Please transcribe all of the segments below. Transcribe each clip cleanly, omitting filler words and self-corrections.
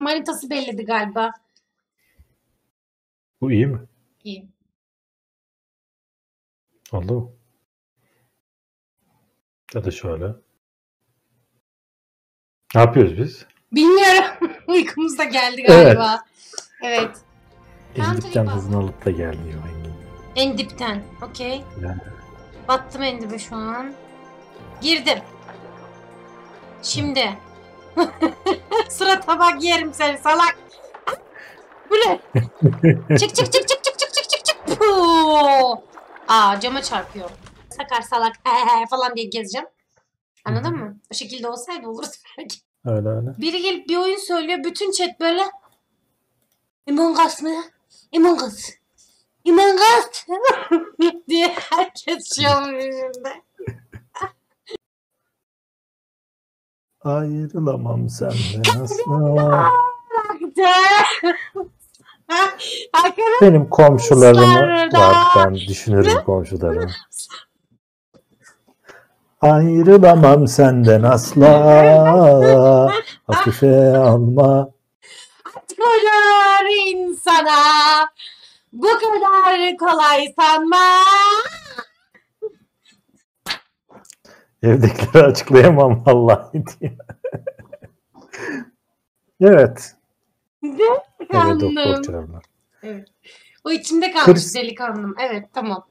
Manitası belledi galiba. Bu iyi mi? İyi. Oldu. Ya da şöyle. Ne yapıyoruz biz? Bilmiyorum. Uykumuz da geldi galiba. Evet. Evet. En dipten hızını alıp da gelmiyor. En dipten. Okey. Yani. Battım en dibe şu an. Girdim. Şimdi. Sıra tabak yerim seni salak. Bu ne? Çık çık çık çık çık çık çık çık çık. Puu. Aa, cama çarpıyor. Sakar salak falan diye gezeceğim. Anladın mı? O şekilde olsaydı olurdu belki. Öyle öyle. Biri gelip bir oyun söylüyor. Bütün chat böyle. Among Us mı? Among Us. Among Us. diye herkes şey olmuş şimdi. Ayrılamam senden asla. Benim komşularımı ben düşünürüm komşularımı. Ayrılamam senden asla. Hafife alma. Atılır insana. Bu kadar kolay sanma. Evdekileri açıklayamam vallahi diye. Evet. Delikanlım. Evet, doktorlar. Evet. O içimde kalmış delikanlım. Evet, tamam.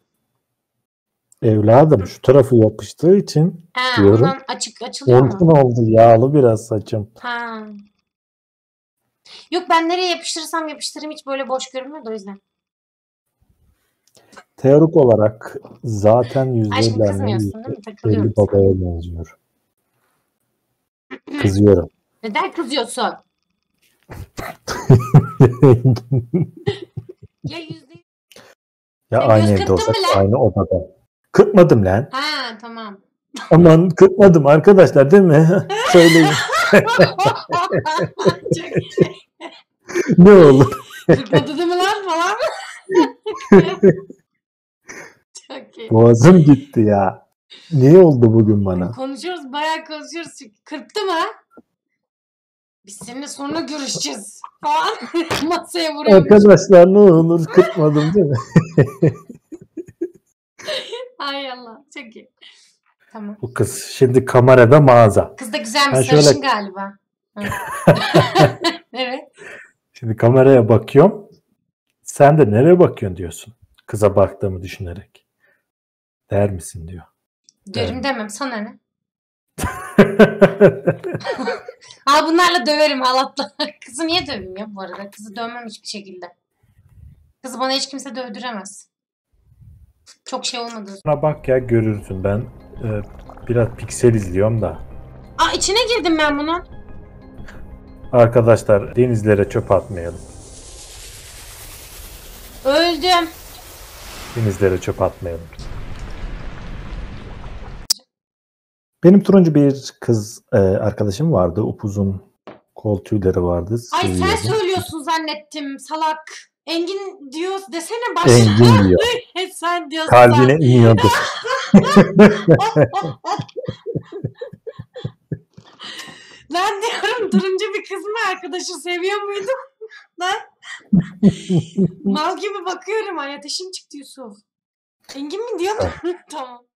Evladım şu tarafı yapıştığı için diyorum. Ondan açık açılıyor mu? Ondan oldu yağlı biraz saçım. Ha. Yok, ben nereye yapıştırırsam yapıştırayım hiç böyle boş görünmüyor da o yüzden. Teorik olarak zaten %50 babaya benziyor. Kızıyorum. Neden kızıyorsun? Ya aynı evde olsak aynı odada. Kırpmadım lan. Ha tamam. Aman kırpmadım arkadaşlar değil mi? Söyleyin. Ne olur? Kırpmadı değil mi lan falan? Boğazım gitti ya. Niye oldu bugün bana? Konuşuyoruz, bayağı konuşuyoruz. Kırptı mı? Biz seninle sonra görüşeceğiz. Falan masaya vuruyoruz. Arkadaşlar ne olur kırpmadım değil mi? Ay Allah, çok iyi. Tamam. Bu kız şimdi kamerada mağaza. Kız da güzelmiş, sarışın şöyle... galiba. Evet. Şimdi kameraya bakıyorum. Sen de nereye bakıyorsun diyorsun. Kıza baktığımı düşünerek. Der misin diyor. Derim demem. Sana ne? Ha, bunlarla döverim halatla. Kızı niye döveyim ya bu arada? Kızı dövmem hiçbir şekilde. Kızı bana hiç kimse dövdüremez. Çok şey olmadı. Buna bak ya, görürsün. Ben biraz piksel izliyorum da. Aa, içine girdim ben bunun. Arkadaşlar denizlere çöp atmayalım. Öldüm. Denizlere çöp atmayalım. Benim turuncu bir kız arkadaşım vardı. Upuzun kol tüyleri vardı. Ay seviyordum. Sen söylüyorsun zannettim salak. Engin diyor desene başla. Engin diyor. Sen diyorsun. Kalbine iniyordur. Ben diyorum turuncu bir kız mı arkadaşı seviyor muydu? Mal gibi bakıyorum. Ay ateşim çıktı Yusuf. Engin mi diyor? Tamam.